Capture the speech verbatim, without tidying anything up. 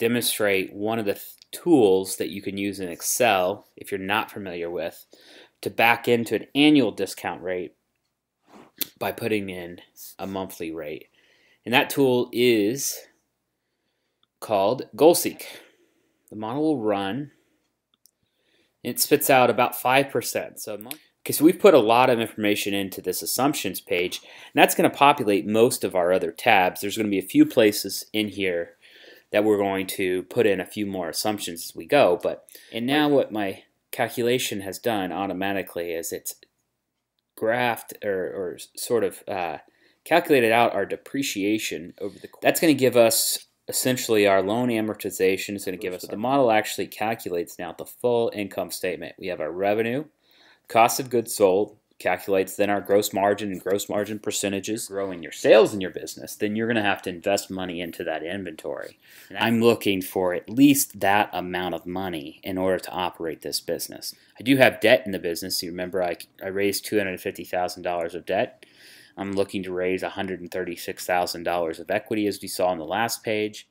demonstrate one of the th tools that you can use in Excel, if you're not familiar with, to back into an annual discount rate by putting in a monthly rate. And that tool is called Goal Seek. The model will run. It spits out about five percent. So, okay, so we've put a lot of information into this assumptions page, and that's going to populate most of our other tabs. There's going to be a few places in here that we're going to put in a few more assumptions as we go. But and now what my calculation has done automatically is it's graphed or, or sort of uh, calculated out our depreciation over the course. That's going to give us essentially our loan amortization. Is going to give us, the model actually calculates now the full income statement. We have our revenue, cost of goods sold, calculates then our gross margin and gross margin percentages. Growing your sales in your business, then you're going to have to invest money into that inventory. And I'm looking for at least that amount of money in order to operate this business. I do have debt in the business. You remember I, I raised two hundred fifty thousand dollars of debt. I'm looking to raise one hundred thirty-six thousand dollars of equity, as we saw on the last page.